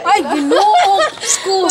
करेगा। I know school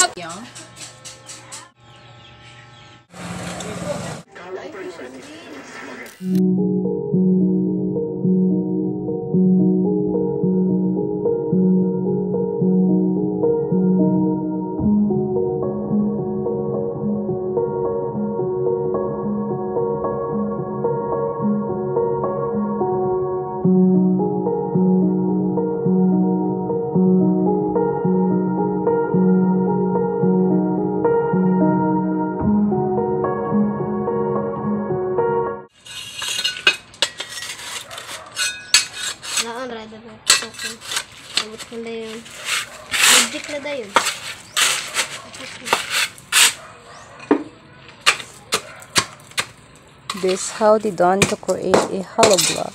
This how they done to create a hollow block.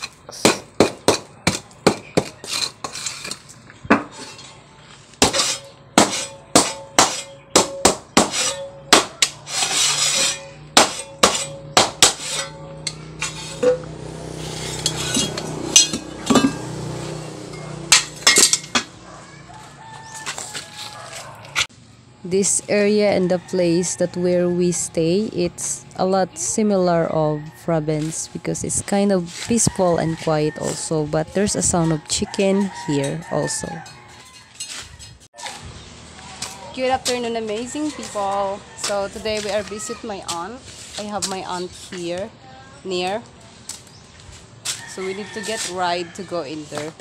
This area and the place that where we stay, it's a lot similar of province because it's kind of peaceful and quiet also, but there's a sound of chicken here also. Good afternoon, amazing people. So today we are visit my aunt. I have my aunt here near, so we need to get ride to go in there.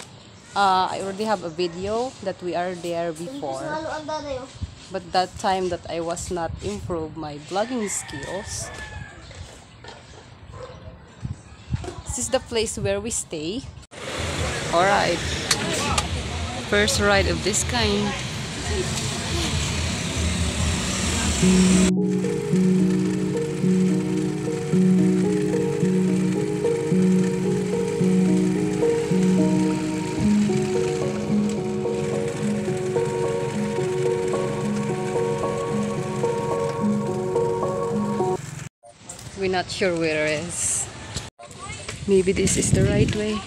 I already have a video that we are there before, but that time that I was not improve my vlogging skills. This is the place where we stay. Alright, first ride of this kind. We're not sure where it is. Maybe this is the right way.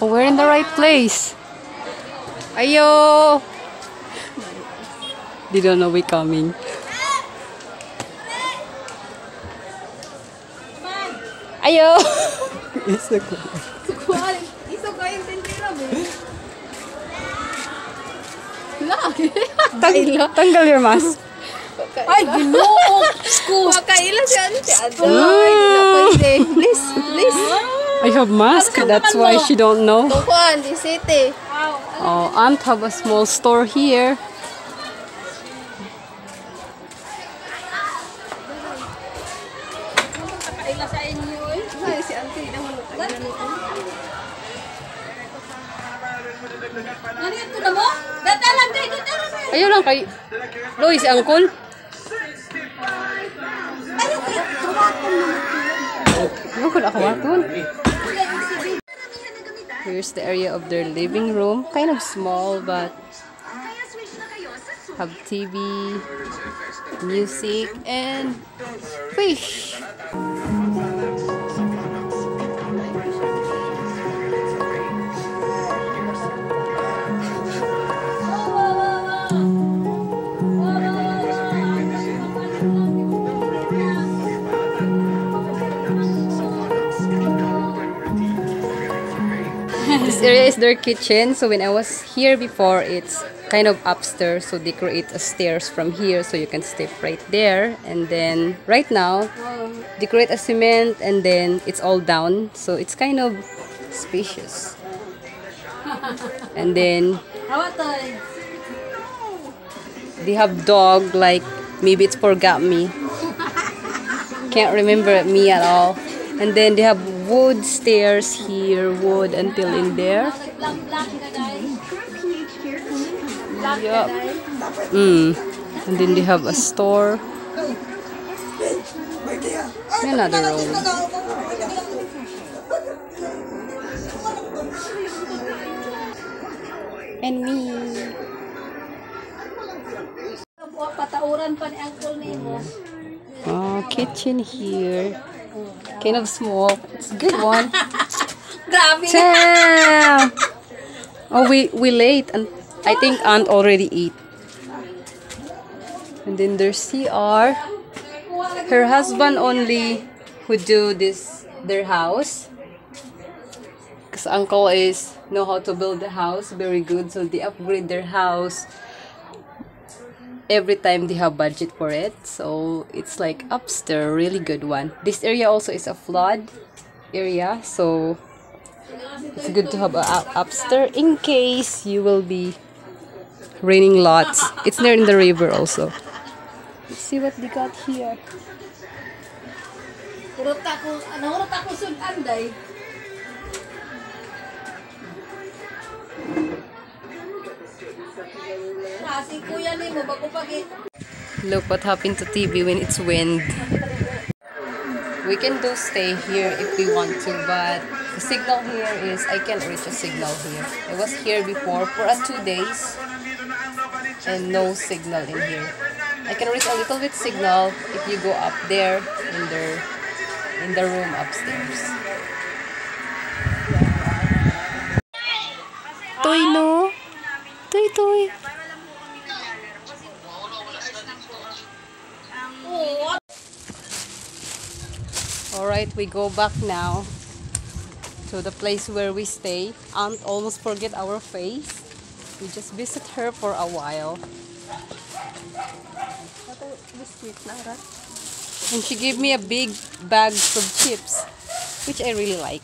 Oh, we're in the right place. Ayo! They don't know we're coming. Ayo! It's so quiet. It's so quiet. Tanggal your mask. Ay, gulong! Scoop! Makailan siya. Please. I have mask, that's why she don't know. Oh, aunt have a small store here. Ayun lang kay Lois, uncle. Here's the area of their living room. Kind of small, but have TV, music, and fish. This area is their kitchen. So when I was here before, it's kind of upstairs, so they create a stairs from here so you can step right there. And then right now they create a cement and then it's all down, so it's kind of spacious. And then they have dog, like maybe it's forgot me, can't remember me at all. And then they have wood stairs here, wood until in there. Yep. And then they have a store. Another room. And me. Oh, kitchen here. Kind of small. It's a good one. Damn. Oh, we late I think Aunt already ate. And then there's CR. Her husband only would do this, their house. Because uncle is know how to build the house very good. So they upgrade their house every time they have budget for it. So it's like upstairs, really good one. This area also is a flood area. So it's good to have an upstairs in case you will be raining lots. It's near in the river also. Let's see what they got here. Look what happened to TV when it's wind. We can do stay here if we want to, but the signal here is I can't reach a signal here. I was here before for 2 days and no signal in here. I can reach a little bit signal if you go up there in the room upstairs. Toy no, toy toy. Alright, we go back now to the place where we stay. Aunt almost forget our face. We just visit her for a while. And she gave me a big bag of chips, which I really like.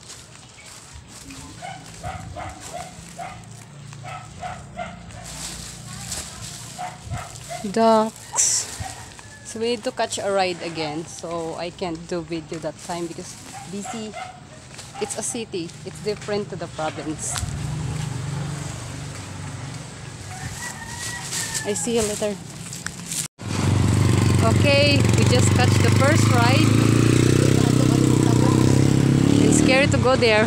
Ducks. So we need to catch a ride again, so I can't do video that time because busy. It's a city, it's different to the province. I see you later. Okay, we just catched the first ride. It's scary to go there.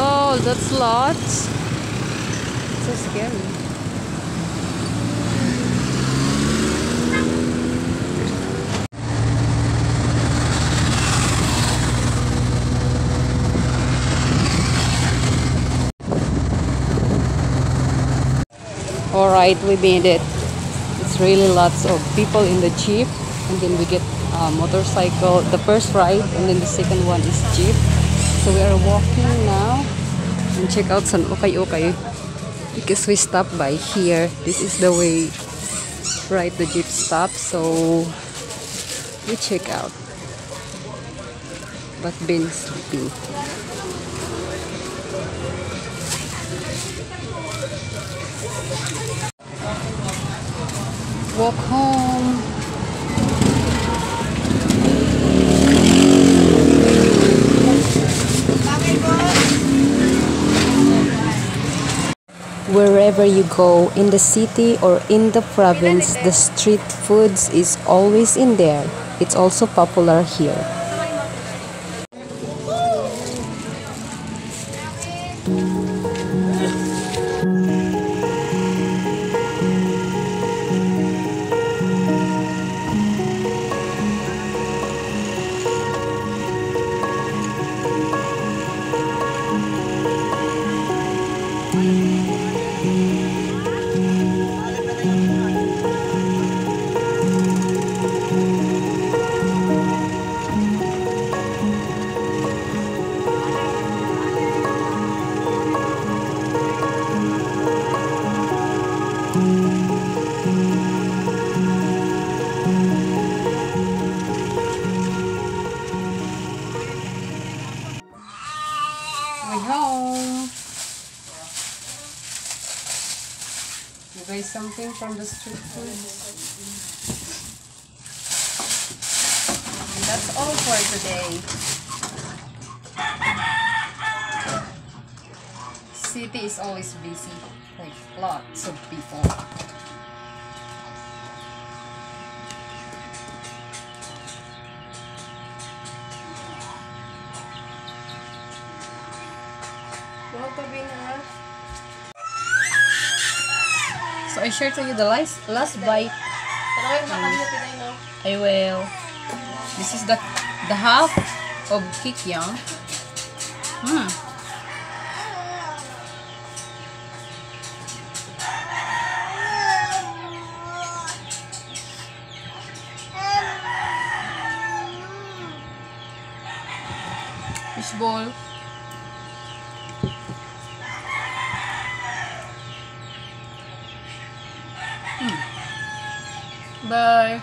Oh, that's lots. It's so scary. Alright, we made it. It's really lots of people in the jeep, and then we get a motorcycle, the first ride, and then the second one is jeep. So we are walking now and check out San Ukay-Ukay because we stopped by here. This is the way right the jeep stops, so we check out. But Ben's sleeping. Walk home. Wherever you go, in the city or in the province, the street foods is always in there. It's also popular here. Something from the street food. And that's all for today. City is always busy, like lots of people. I share to you the last bite. I will. This is the half of kikyang. beach ball. Bye.